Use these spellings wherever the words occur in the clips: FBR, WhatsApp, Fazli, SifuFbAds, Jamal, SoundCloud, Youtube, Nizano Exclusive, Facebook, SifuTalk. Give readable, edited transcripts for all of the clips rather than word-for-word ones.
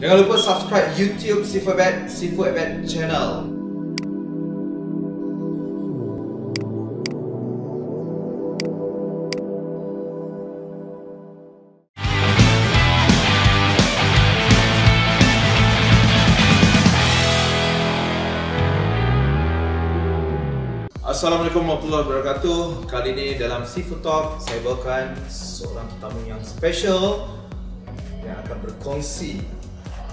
Jangan lupa subscribe YouTube SifuFbAds channel. Assalamualaikum warahmatullahi wabarakatuh. Kali ini dalam SifuTalk saya bawakan seorang tetamu yang special yang akan berkongsi.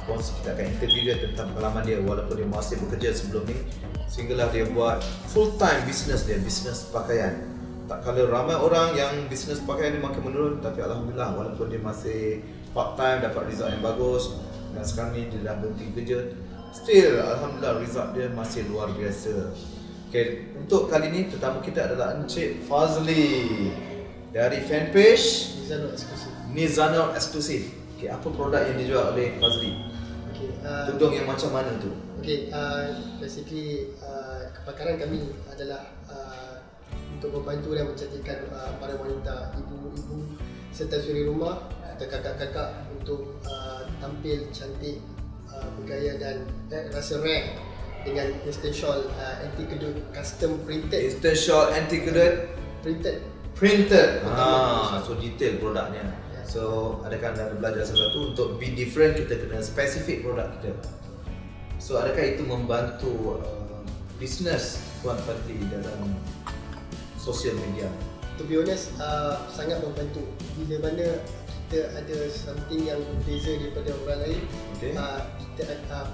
Kita akan interview dia tentang pengalaman dia walaupun dia masih bekerja sebelum ni, sehinggalah dia buat full time business dia, business pakaian. Tak kala ramai orang yang business pakaian dia makin menurun, tapi alhamdulillah walaupun dia masih part time dapat result yang bagus dan sekarang ni dia dah berhenti kerja, still alhamdulillah result dia masih luar biasa. Okay, untuk kali ini tetamu kita adalah Encik Fazli dari fanpage Nizano Exclusive. Nizano Exclusive. Okay, apa produk yang dijual oleh Fazli? Okay, tudung yang macam mana tu? Okay, basically kepakaran kami adalah untuk membantu dan mencantikkan para wanita, ibu-ibu serta suri rumah atau kakak-kakak untuk tampil cantik, bergaya dan rasa rare dengan instant shawl anti kedut custom printed. Instant shawl anti kedut printed. So detail produknya. Yeah. So adakah anda belajar sesuatu untuk be different, kita kena specific produk kita. So adakah itu membantu business Tuan Fazli dalam social media? To be honest, sangat membantu. Bila mana kita ada something yang berbeza daripada orang lain, okay,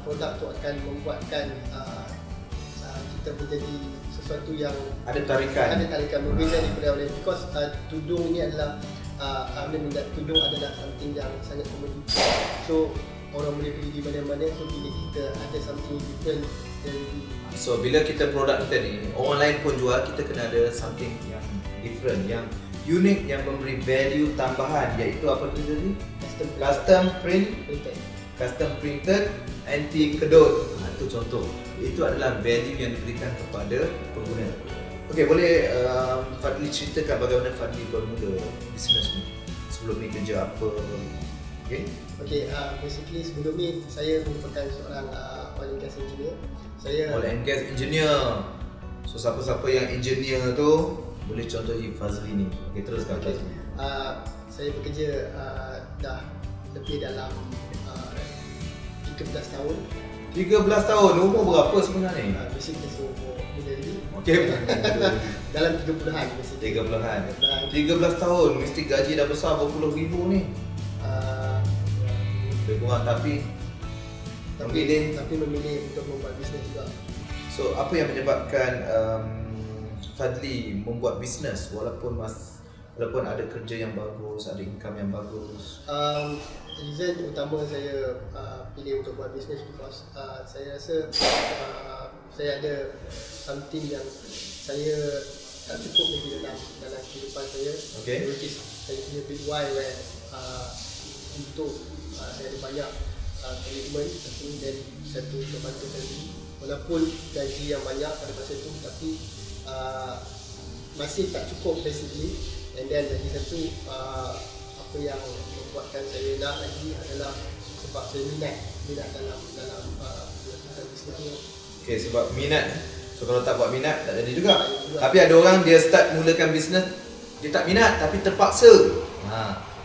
produk tu akan membuatkan kita menjadi sesuatu yang ada tarikan berbeza daripada orang lain, because tudung ni adalah tudung adalah something yang sangat common, so orang boleh pergi di mana-mana. So bila kita ada something different, so bila kita produk kita ni orang lain pun jual, kita kena ada something yang different, yang unik, yang memberi value tambahan, iaitu apa tu tadi? Custom printed anti kedut. Itu contoh. Itu adalah value yang diberikan kepada pengguna. Okey, boleh Fazli ceritakan bagaimana Fazli bermula bisnes ni? Sebelum ni kerja apa? Okey. Okey, basically sebelum ni saya merupakan seorang oil and gas engineer. So siapa-siapa yang engineer tu boleh contohi Fazli ni. Okay, teruskan. Okay. Saya bekerja dah lebih dalam 13 tahun. 13 tahun? Umur berapa sebenarnya? Basically umur muda ni. Okay. Dalam 30-an. 13 tahun. Mesti gaji dah besar berpuluh ribu ni. Lebih kurang, tapi memilih untuk membuat bisnes juga. So apa yang menyebabkan Fazli membuat bisnes walaupun ada kerja yang bagus, ada income yang bagus? Reason utama saya pilih untuk buat bisnes because saya rasa saya ada something yang saya tak cukup lagi dalam kehidupan saya. Okay. Which is saya punya big why where untuk saya ada banyak commitment dan satu untuk bantu sendiri. Walaupun gaji yang banyak pada masa itu, tapi masih tak cukup basically. And then lagi satu, apa yang membuatkan saya nak lagi adalah sebab saya minat dalam bisnes ni. Okay, sebab minat. So kalau tak buat minat, tak jadi juga. Tapi ada orang dia start mulakan bisnes, dia tak minat tapi terpaksa.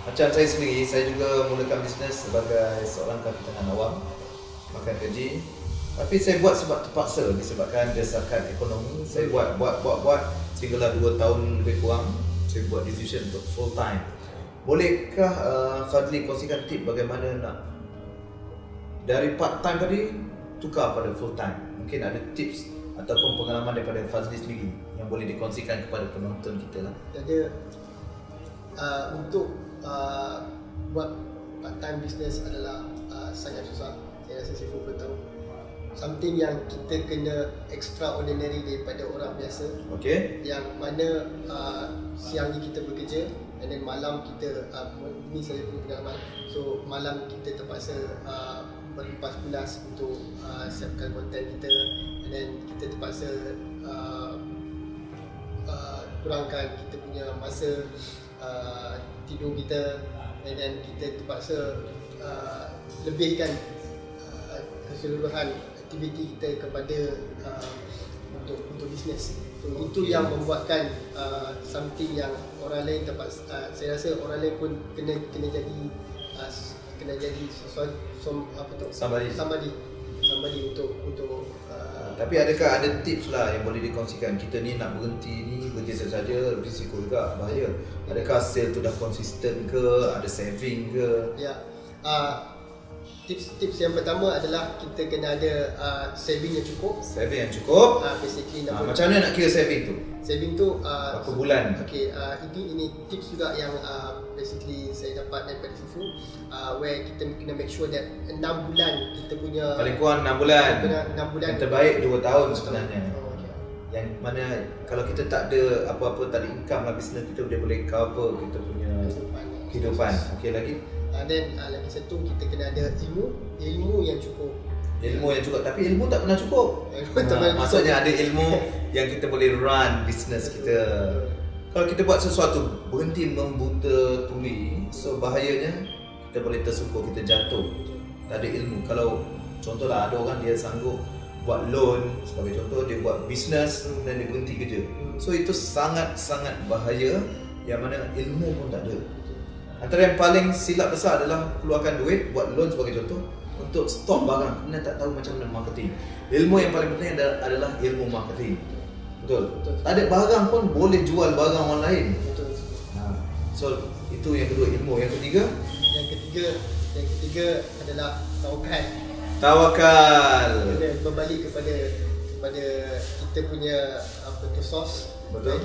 Macam saya sendiri, saya juga mulakan bisnes sebagai seorang kaki tangan awam, makan gaji. Tapi saya buat sebab terpaksa, disebabkan desakan ekonomi. Saya buat sehinggalah 2 tahun lebih kurang saya buat decision untuk full time. Bolehkah Fazli kongsikan tip bagaimana nak dari part time tadi tukar pada full time? Mungkin ada tips ataupun pengalaman daripada Fazli sendiri yang boleh dikongsikan kepada penonton kita lah. Jadi untuk buat part time business adalah sangat susah. Saya rasa saya pun tahu. Something yang kita kena extraordinary daripada orang biasa. Okay. Yang mana siang ni kita bekerja and then malam kita, ini saya punya pengalaman. So malam kita terpaksa berpulas untuk siapkan konten kita, and then kita terpaksa kurangkan kita punya masa tidur kita, and then kita terpaksa lebihkan keseluruhan aktiviti kita kepada untuk bisnes. So, itu yang membuatkan something yang orang lain terpaksa, saya rasa orang lain pun kena jadi somebody untuk tapi adakah ada tips lah yang boleh dikongsikan? Kita ni nak berhenti saja risiko juga, bahaya. Adakah sale tu dah konsisten ke, ada saving ke? Ya. Tips yang pertama adalah kita kena ada saving yang cukup. Saving yang cukup. Basically macam mana nak kira saving tu? Saving tu berapa bulan? Okey, ini tips juga yang basically saya dapat daripada Sifu, where kita kena make sure that 6 bulan kita punya, paling kurang 6 bulan. 6 bulan. Yang terbaik 2 tahun sebenarnya. Oh, okay. Yang mana kalau kita tak ada apa-apa, tak ada income lah, business kita boleh cover kita punya kehidupan. Okey, lagi dan lagi satu, kita kena ada ilmu yang cukup. Ilmu yang cukup, tapi ilmu tak pernah cukup. Maksudnya ada ilmu yang kita boleh run bisnes kita. Kalau kita buat sesuatu berhenti membuta tuli, so bahayanya kita boleh tersungkur, kita jatuh. Tak ada ilmu. Kalau contohlah ada orang dia sanggup buat loan, sebagai contoh, dia buat bisnes dan dia berhenti kerja. So itu sangat-sangat bahaya, yang mana ilmu pun tak ada. Antara yang paling silap besar adalah keluarkan duit, buat loan sebagai contoh, untuk stok barang, kerana tak tahu macam mana marketing. Ilmu yang paling penting adalah ilmu marketing. Betul. Tak ada barang pun boleh jual barang orang lain. Betul. So, itu yang kedua, ilmu. Yang ketiga adalah tawakal. Kita berbalik kepada kita punya source. Betul.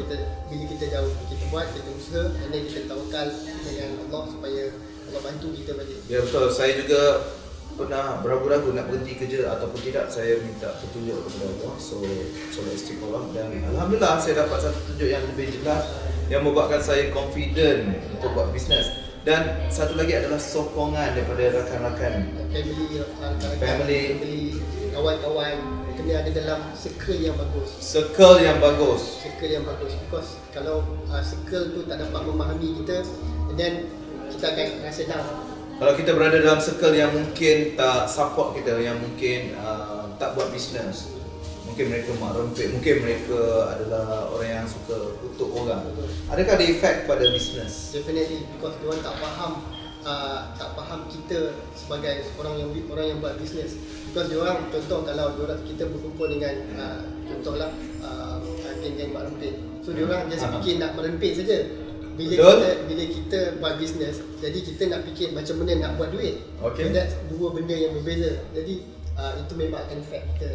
Bila kita jauh, kita buat, kita usaha, dan kita tawakal dengan Allah supaya Allah bantu kita balik. Ya, betul. Saya juga pernah beragu-ragu nak berhenti kerja ataupun tidak. Saya minta petunjuk kepada Allah, so solat istiqamah, dan alhamdulillah saya dapat satu petunjuk yang lebih jelas yang membuatkan saya confident untuk buat bisnes. Dan satu lagi adalah sokongan daripada rakan-rakan, family, kawan-kawan. Kena ada dalam circle yang bagus, because kalau circle tu tak dapat memahami kita, and then kita akan rasa down. Kalau kita berada dalam circle yang mungkin tak support kita, yang mungkin tak buat bisnes, mungkin mereka mak rempit, mungkin mereka adalah orang yang suka kutuk orang. Adakah ada efek pada bisnes? Definitely, because mereka tak faham kita sebagai orang yang buat bisnes. Because diorang, contoh kalau kita berkumpul dengan contohlah geng-geng mak rempit, so diorang just fikir nak merempit saja. Bila kita buat bisnes, jadi kita nak fikir macam mana nak buat duit. Okay. So that's dua benda yang berbeza. Jadi itu memang akan efek kita.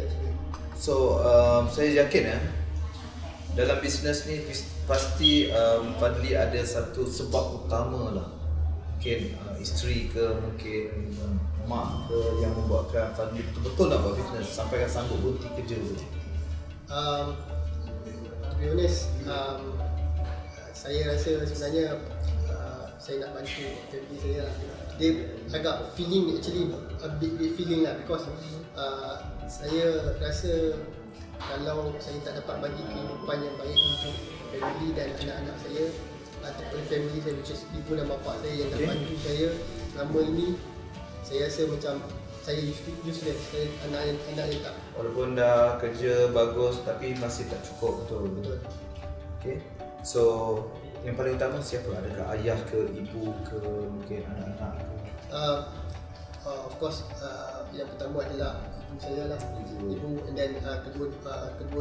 So saya yakin dalam bisnes ni pasti Fazli ada satu sebab utama lah. Mungkin isteri ke, mungkin mak ke, yang membuatkan Fazli betul-betul nak buat bisnes sampai kan sanggup berhenti kerja. To be honest, saya rasa sebenarnya saya nak bantu family saya lah. Dia agak feeling, actually a big feeling lah, because saya rasa kalau saya tak dapat bagi kehidupan yang baik untuk family dan anak-anak saya, ataupun family saya, which is ibu dan bapa saya yang tak bantu saya selama ini, saya rasa macam saya useless. Saya anak yang tak, walaupun dah kerja bagus tapi masih tak cukup. Betul. Okay. So yang paling utama siapa? Adakah ayah ke, ibu ke, mungkin anak-anak? Of course, yang pertama adalah ibu saya lah, ibu, and then kedua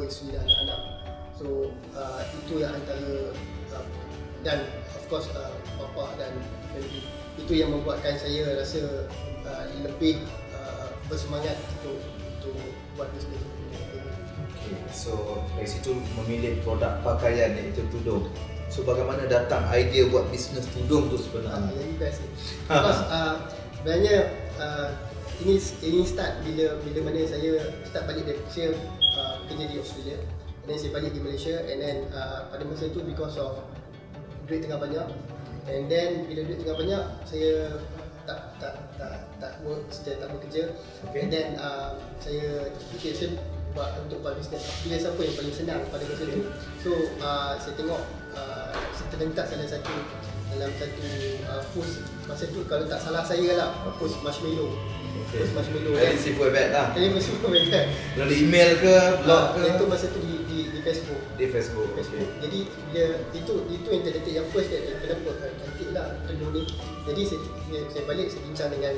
isteri dan anak-anak. So itu yang antara, dan of course bapa dan family. Itu yang membuatkan saya rasa lebih bersemangat untuk buat bisnes. Okay. So dari situ memilih produk pakaian iaitu tudung. So bagaimana datang idea buat bisnes tudung tu sebenarnya? Yang best. Because sebenarnya ini start bila mana saya start balik dari Malaysia, kerja di Australia, and then saya balik di Malaysia, and then pada masa tu because of duit tengah banyak, and then bila duit tengah banyak saya tak work, saya tak bekerja. Okay. And then saya fikir saya buat bisnes pilih siapa yang paling senang pada masa tu. So saya tengok, saya terlentak salah satu dalam satu post masa tu, kalau tak salah saya lah, post marshmallow. Okay. Post marshmallow dari SifuFbAds lah. Dari SifuFbAds kan. Lalu email ke, blog ke? Itu masa tu di Facebook. Di Facebook. Okay. Jadi bila itu yang terdetik yang first kan, kenapa kan cantik lah telur ni. Jadi saya balik, saya bincang dengan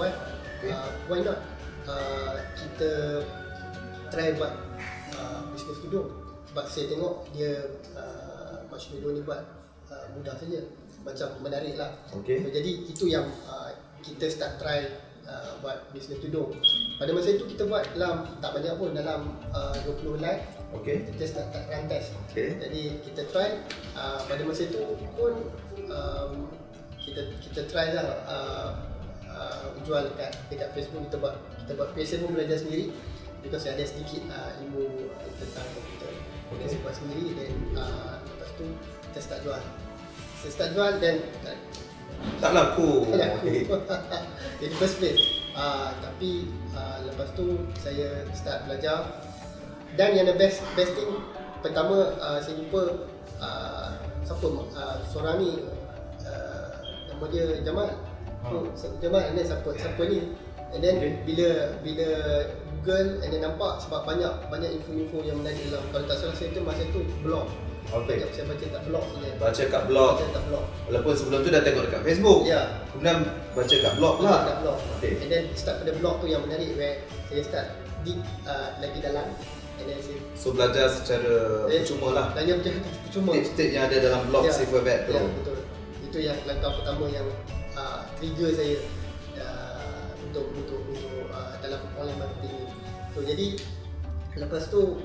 wife. Okay. Why not kita try buat bisnes tudung. Sebab saya tengok dia marshmallow ni buat mudah saja, macam menarik lah. Okay. So, jadi itu yang kita start try buat bisnes tudung. Pada masa itu kita buat dalam tak banyak pun, dalam 20 live. Okay. Kita start run test. Okay. Jadi kita try pada masa itu pun kita try lah jual dekat Facebook. Kita buat passion pun belajar sendiri, because saya ada sedikit ilmu tentang komputer. Okay. Saya buat sendiri dan lepas tu kita start jual. Saya start jual dan tak laku. Jadi first place. Tapi lepas tu saya start belajar. Dan yang the best thing, pertama saya jumpa siapa seorang ni, nama dia Jamal. Jamal ni siapa ni? And then bila Google and then nampak, sebab banyak info-info yang menarik dalam, kalau tak salah saya tu masa tu blog. Okay. Saya baca kat blog saja. Baca kat blog. Walaupun sebelum tu dah tengok dekat Facebook. Ya. Yeah. Kemudian baca kat blog lah. Kat blog. Okay. And then start pada blog tu yang menarik, where saya start dig lagi dalam. And then saya belajar secara percuma lah. Belajar percuma. Tips-tips yang ada dalam blog SifuFbAds tu. Ya, betul. Itu yang langkah pertama yang trigger saya untuk dalam online marketing. So jadi lepas tu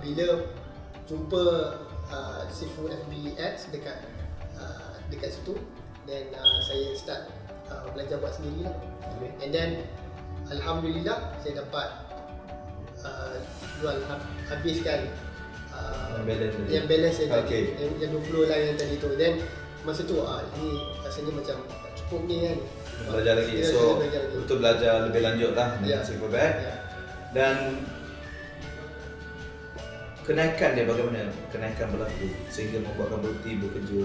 bila jumpa SifuFbAds dekat situ, then saya start belajar buat sendiri lah. Okay. And then alhamdulillah saya dapat jual habiskan yang balance saya tadi, yang 20 lah yang tadi tu. Then masa tu ini rasanya macam tak cukup ni kan, belajar lagi. So betul belajar lebih lanjut lah dengan SifuFbAds. Dan kenaikan dia bagaimana? Kenaikan berlaku sehingga membuatkan berhenti bekerja.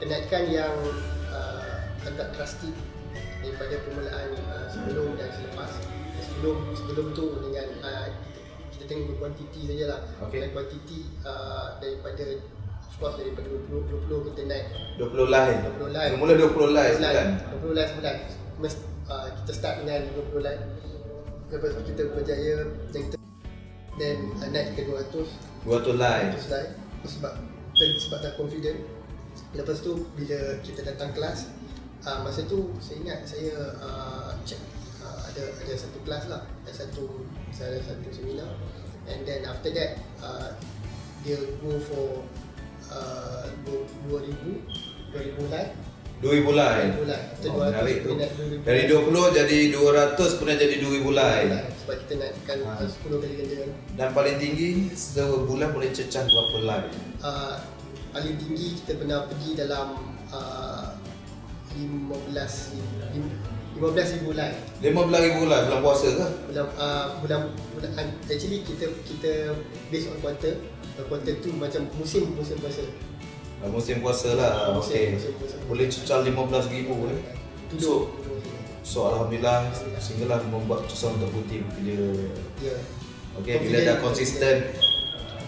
Kenaikan yang agak drastik daripada permulaan sebelum dan selepas. Sebelum tu dengan kita tengok kuantiti sajalah. Okay. Dan kuantiti daripada of course daripada 20 kita naik 20 live. Mula 20 live sebulan. 20 live sebulan. Kita start dengan 20 live. Lepas tu kita berjaya dan kita dan naik ke 200 live. Sebab dah confident. Lepas tu bila kita datang kelas, masa tu saya ingat saya check ada satu kelas lah, ada satu seminar. And then after that dia go for 2000 live. 2000 live. Dari 20 jadi 200 pernah jadi 2000 live. Sebab kita naikkan 10 kali ganda. Dan paling tinggi sebulan boleh cecah berapa live? Paling tinggi kita pernah pergi dalam 15,000 live. 15,000 live bulan puasa ke? Bulan actually kita based on quarter tu macam musim puasa. Musim puasa lah, okay. Boleh cecah 15,000 eh. So alhamdulillah, sehinggalah membuat susah untuk putih bekerja. Yeah. Okay, bila dah konsisten.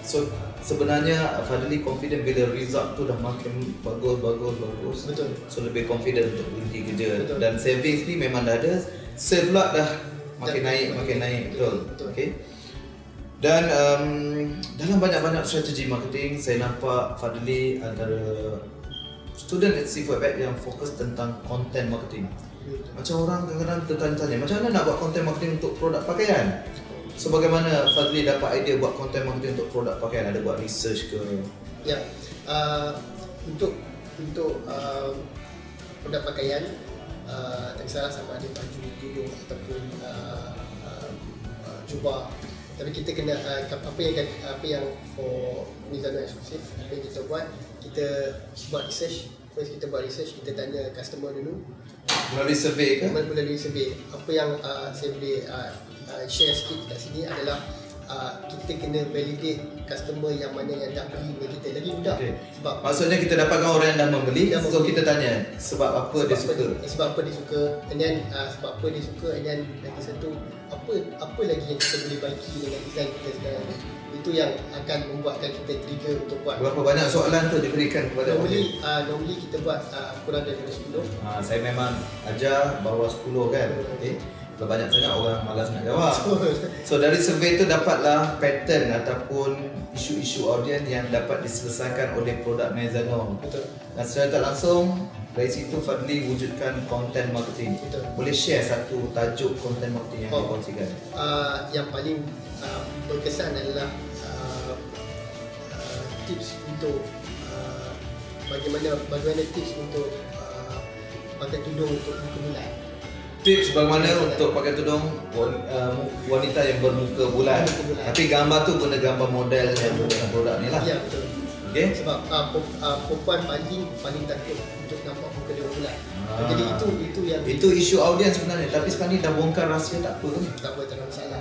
So sebenarnya Fazli confident bila result tu dah makin bagus. Betul. So lebih confident untuk berhenti kerja. Betul. Dan savings ni memang dah ada. Save pula dah makin naik. Betul. Okay. Dan dalam banyak-banyak strategi marketing, saya nampak Fazli antara student at SifuFbAds yang fokus tentang content marketing. Macam orang kadang-kadang tertanya-tanya, macam mana nak buat content marketing untuk produk pakaian? So bagaimana Fazli dapat idea buat content marketing untuk produk pakaian? Ada buat research ke? Ya, untuk produk pakaian, tak kisahlah sama ada baju, tudung ataupun jubah. Tapi kita kena apa yang for Nizano Exclusive, apa yang kita buat, kita buat research, kita tanya customer dulu melalui survey. Apa yang saya boleh share sikit kat sini adalah kita kena validate customer yang mana yang dah beli dengan kita. Lagi mudah. Okay. Sebab maksudnya kita dapatkan orang yang dah membeli, so kita tanya sebab apa dia suka. And then lagi satu, apa lagi yang kita boleh baiki dengan design kita sekarang. Itu yang akan membuatkan kita trigger untuk buat. Berapa banyak soalan tu diberikan kepada pembeli? Normally kita buat kurang daripada 10. Saya memang ajar bawah 10 kan. Okey. Kalau banyak sangat orang malas nak jawab. So dari survey tu dapatlah pattern ataupun isu-isu audiens yang dapat diselesaikan oleh produk Nizano. Betul. Dan secara tak langsung dari situ Fazli wujudkan content marketing. Betul. Boleh share satu tajuk content marketing yang dikongsikan? Yang paling berkesan adalah tips untuk bagaimana tips untuk pakai tudung untuk muka bulat. Tips bagaimana untuk pakai tudung wanita yang bermuka bulat. Tapi gambar tu guna gambar model yang guna produk ni lah. Ya, betul. Okay? Sebab perempuan paling takut untuk nampak muka dia bulat. Jadi itu yang itu isu audiens sebenarnya. Tapi sekarang ni dah bongkar rahsia, tak apa tu. Tak ada masalah.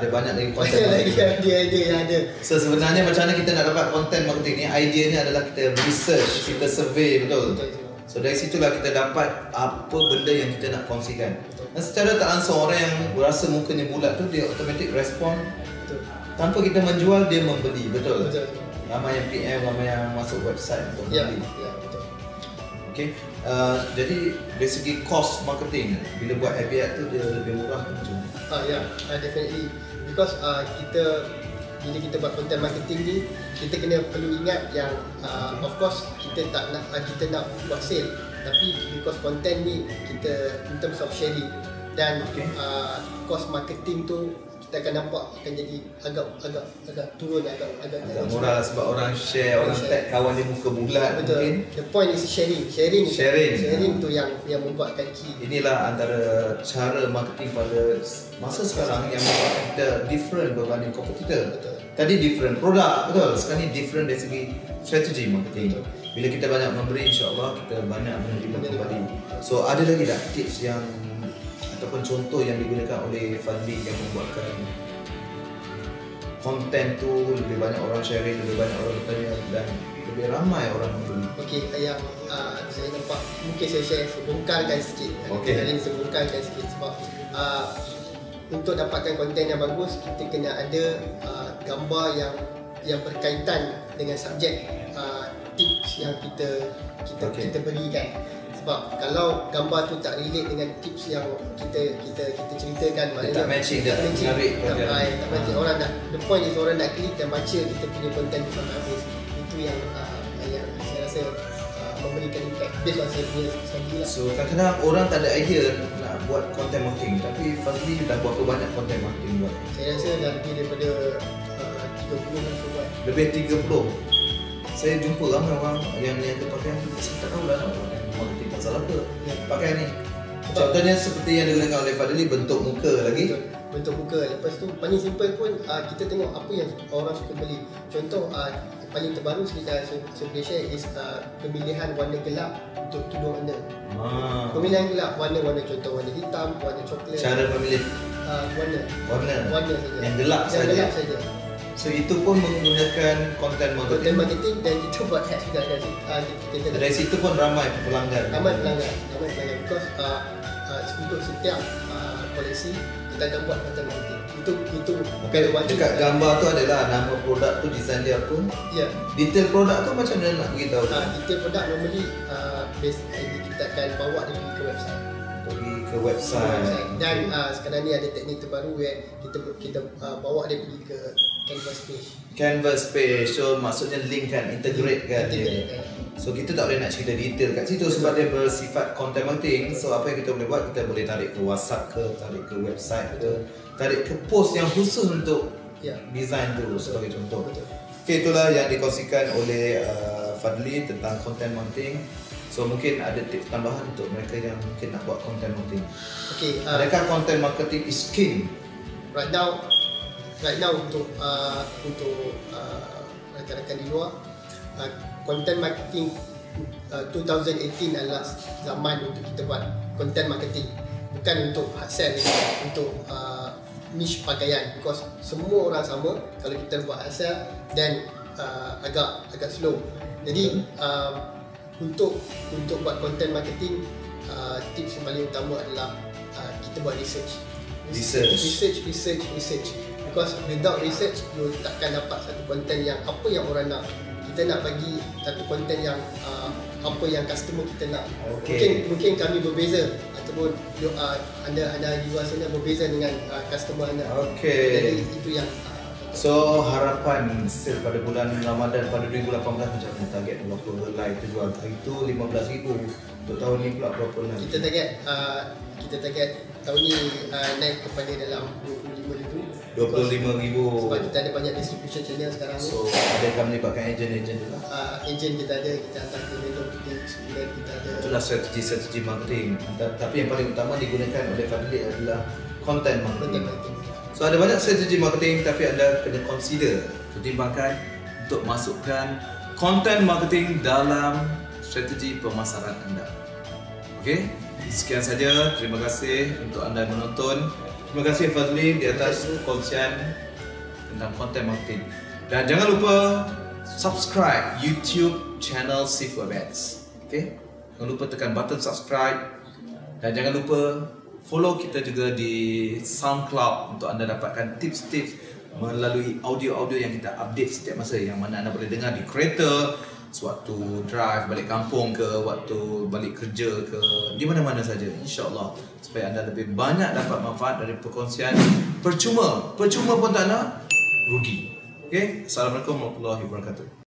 Ada banyak lagi konten ada. So sebenarnya macam mana kita nak dapat konten marketing ni? Ideanya adalah kita research, kita survey, betul. So dari situlah kita dapat apa benda yang kita nak kongsikan. Dan secara tak langsung orang yang rasa mukanya bulat tu dia automatic respon. Betul. Tanpa kita menjual dia membeli, betul? Betul. Ramai yang PM, ramai yang masuk website untuk membeli. Ya, betul. Okey. Jadi dari segi cost marketing, bila buat FBR tu dia lebih murah macam ni. Definitely. Because bila kita buat content marketing ni, kita perlu ingat yang of course kita nak buat sale, tapi because content ni kita in terms of sharing dan cost marketing tu kita akan nampak akan jadi agak turun, agak murah lah, sebab orang share, orang tag kawan dia muka bulat. Betul. Mungkin the point is sharing tu yang membuatkan key. Inilah antara cara marketing pada masa sekarang yang membuat kita different berbanding kompetitor. Betul. Tadi different produk, betul. Sekarang ni different dari segi strategi marketing. Betul. Bila kita banyak memberi, insya-Allah kita banyak menerima kembali. So ada lagi tak tips yang ataupun contoh yang digunakan oleh Fazli yang membuatkan konten tu lebih banyak orang sharing, lebih banyak orang bertanya dan lebih ramai orang membeli? Okey, yang saya nampak mungkin saya share sebongkarkan sikit. Okey. Saya sebongkarkan sikit sebab untuk dapatkan konten yang bagus, kita kena ada gambar yang berkaitan dengan subjek tips yang kita berikan. Sebab kalau gambar tu tak relate dengan tips yang kita ceritakan, maknanya tak matching. Orang nak, the point is orang nak klik dan baca kita punya konten sampai habis. Itu yang saya rasa memberikan impact based on saya punya strategi lah. So kadang-kadang orang tak ada idea nak buat content marketing, tapi Fazli dah buat banyak content marketing buat. Saya rasa dah lebih daripada 30 yang saya buat. Lebih 30? Saya jumpa ramai orang yang meniaga pakaian, saya tak tahu lah nak marketing pasal apa pakaian ni. Contohnya seperti yang digunakan oleh Fazli, bentuk muka lagi. Bentuk muka, lepas tu paling simple pun kita tengok apa yang orang suka beli. Contoh paling terbaru sekejap saya boleh share is pemilihan warna gelap untuk tudung anda. Pemilihan gelap, warna-warna, contoh warna hitam, warna coklat. Cara memilih warna saja. Yang gelap saja. So itu pun menggunakan content marketing. Content marketing dan kita buat ads juga kita. Dari situ pun ramai pelanggan. Ramai pelanggan. Because untuk setiap koleksi kita akan buat content marketing. Itu okay, dekat gambar tu adalah nama produk tu, design dia pun. Ya. Yeah. Detail produk tu macam mana nak beritahu? Detail produk normally kita akan bawa dia pergi ke website. Dan sekarang ni ada teknik terbaru yang kita bawa dia pergi ke Canvas page. So maksudnya link kan, integrate kan. So kita tak boleh nak cerita detail kat situ sebab dia bersifat content marketing. So apa yang kita boleh buat, kita boleh tarik ke WhatsApp ke, tarik ke website ke, tarik ke post yang khusus untuk design tu sebagai contoh. Okay, itulah yang dikongsikan oleh Fazli tentang content marketing. So mungkin ada tips tambahan untuk mereka yang mungkin nak buat content marketing. Okay, adakah content marketing is king right now untuk rakan-rakan di luar? Content marketing 2018 adalah zaman untuk kita buat content marketing, bukan untuk hard sell, untuk niche pakaian, because semua orang sama. Kalau kita buat asal, then agak slow. Jadi untuk buat content marketing, tips yang paling utama adalah kita buat research. Because without research, you takkan dapat satu konten yang apa yang orang nak. Kita nak bagi satu konten yang apa yang customer kita nak. Okay. Mungkin kami berbeza, ataupun anda di luar sana berbeza dengan customer anda. Okay. Jadi itu yang. So harapan sales pada bulan Ramadan pada 2018 macam mana? Target 20 live terjual hari itu 15,000. Untuk tahun ni pula berapa lagi? Kita target tahun ni naik kepada dalam 25,000. Sebab kita ada banyak distribution channel sekarang ni. So ada akan melibatkan agent-agent juga. Agent kita ada, kita hantar ke vendor kita, kita ada. Itulah strategi-strategi marketing. Tapi yang paling utama digunakan oleh Fazli adalah content marketing. So ada banyak strategi marketing, tapi anda kena consider, pertimbangkan untuk masukkan content marketing dalam strategi pemasaran anda. Okey, sekian saja. Terima kasih untuk anda menonton. Terima kasih Fazli di atas kongsian tentang content marketing. Dan jangan lupa subscribe YouTube channel SifuFbAds. Okey, jangan lupa tekan button subscribe dan jangan lupa follow kita juga di SoundCloud untuk anda dapatkan tips-tips melalui audio-audio yang kita update setiap masa, yang mana anda boleh dengar di kereta, sewaktu drive balik kampung ke, waktu balik kerja ke, di mana-mana saja, insya-Allah, supaya anda lebih banyak dapat manfaat dari perkongsian. Percuma pun tak nak rugi. Okey, assalamualaikum warahmatullahi wabarakatuh.